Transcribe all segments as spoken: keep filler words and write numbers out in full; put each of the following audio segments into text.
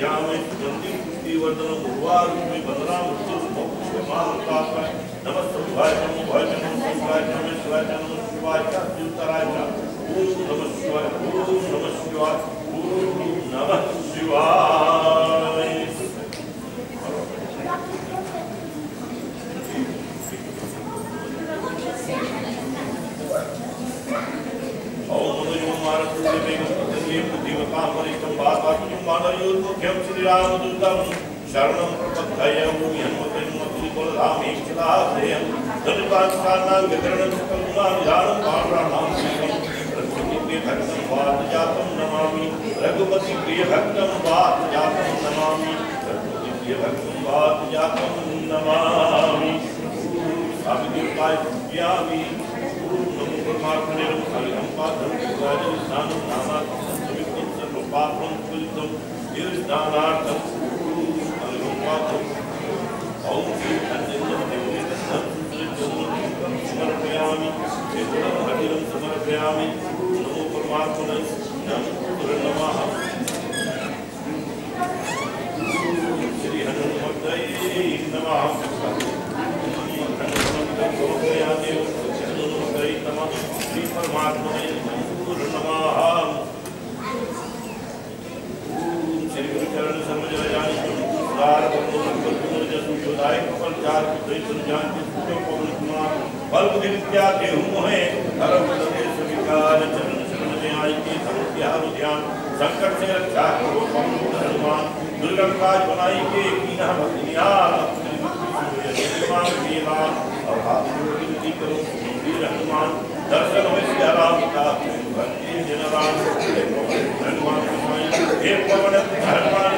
यहाँ में सुगंधी पुष्टि वर्धन गुरुवार में बदनाम उत्सव भक्ति मान का नमस्ते भाई नमो भाई नमो शिवाय नमो शिवाय नमो शिवाय का चिंतराय का ओम नमः शिवाय ओम नमः शिवाय ओम नमः शिवाय। ओम नमो मारुति देव रघुपति प्रिय भक्तम वात जातम नमामि रघुपति प्रिय भक्तम वात जातम नमामि पापं कुलतं निर्दानार्थं अल्पं पापं ओम श्री अनंत देवदेव सत्सुजोतं समर्पयामि चेतनं हरिं समर्पयामि नमो परमात्मने नमो नमः श्री हनुमते नमः श्री हनुमते गोपयादेव हनुमते नमः श्री परमात्मने नमो नमः चरण समझ जाने सुधार करो करो जसु योदाय कपल चार दैत जान के सुतो पवन कुमार बल बुद्धि क्या देहु मोहे धर्म के स्वीकार चरण शरण में आई के संत्यार ध्यान संकट से रक्षा करो कमल हनुमान दुर्गम काज बनाई के बिना भक्तिया हनुमान देवा और आप की करो वीर हनुमान दर्शन में श्री राम का भक्ति जन राम हनुमान हे पवन हनुमान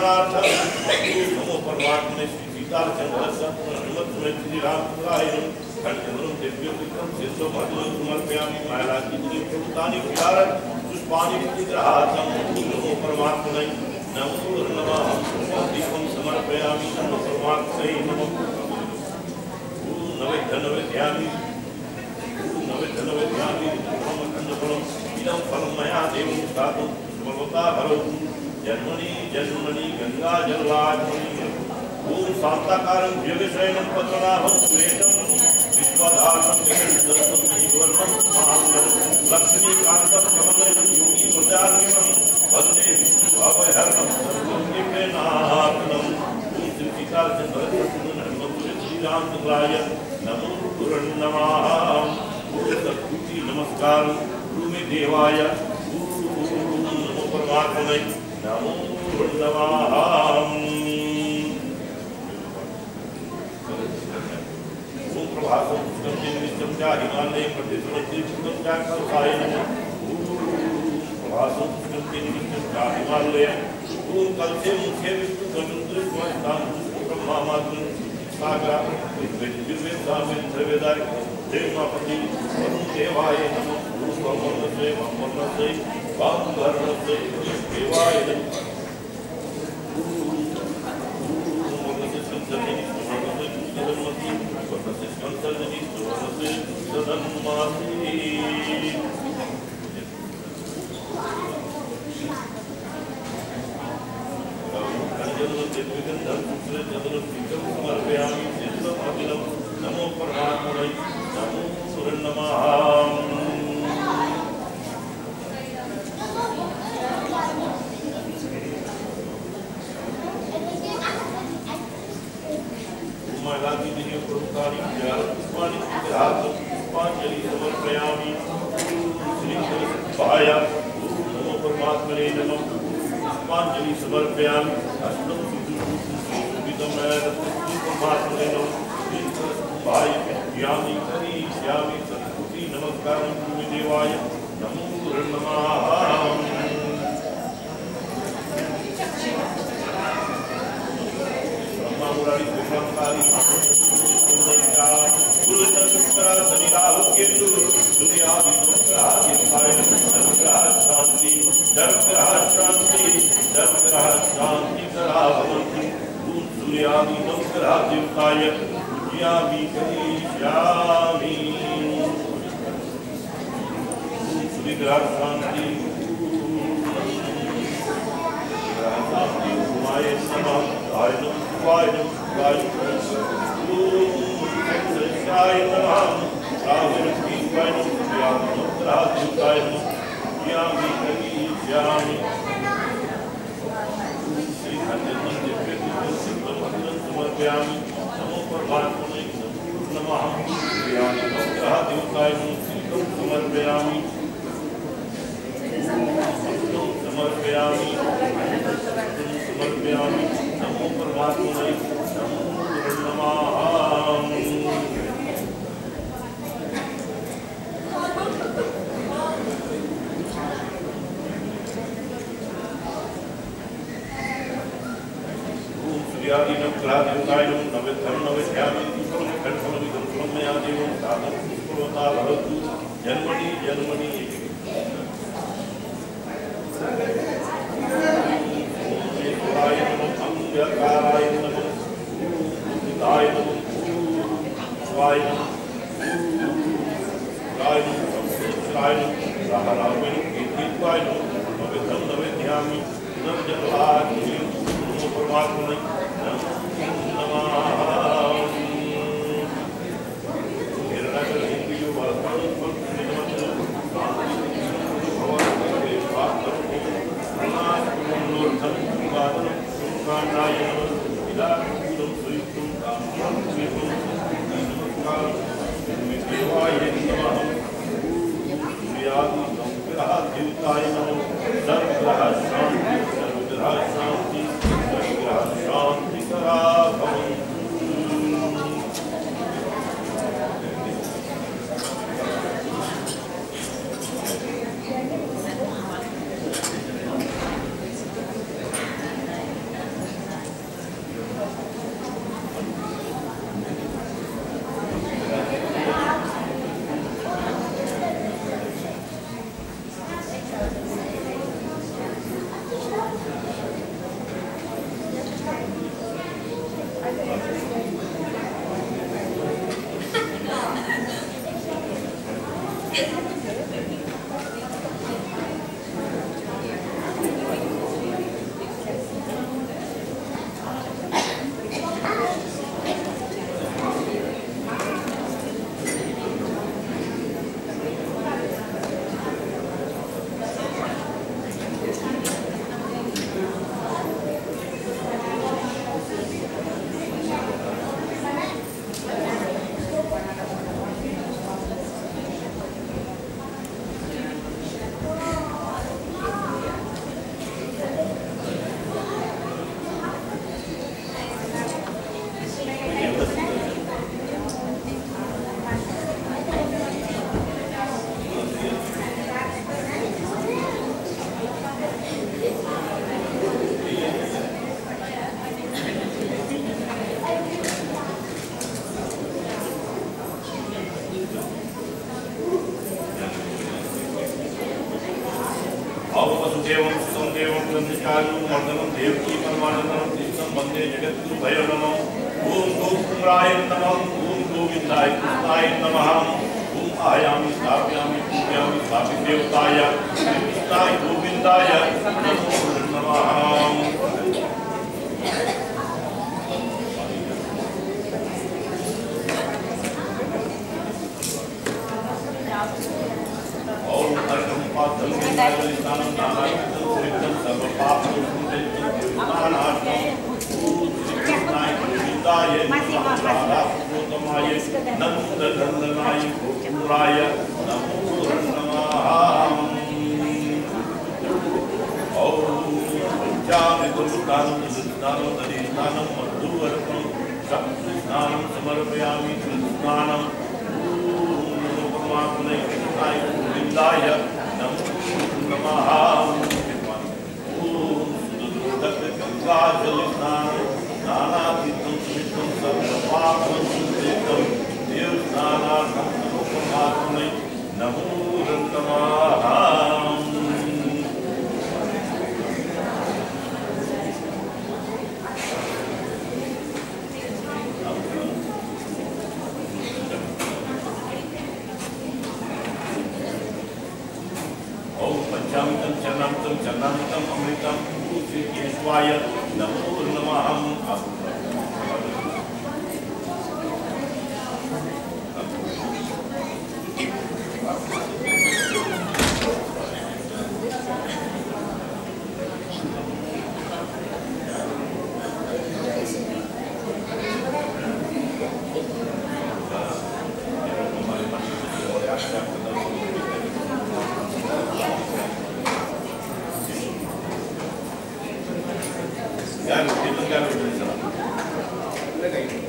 सागर विद्युत सामने द्रव्यदायक देवमापति वरुण देवाय नमः नमो परमात्मने नमो सुरन्नमः शांति शांति शांति देवं सुतं देवं प्रतिष्ठानं वर्धनं देवकी परमानन्दं तिष्ठं वन्दे जगद्गुरुं भयनमो ॐ गोपुराय नमः ॐ गोविन्दाय कृष्णाय नमः ॐ आयामि स्थापयामि पूजयामि स्थापितं देवताय कृष्णाय गोविन्दाय नमः। समर्पयामि कृष्णानं परमात्मने कृष्णाय गोविन्दाय क्या क्या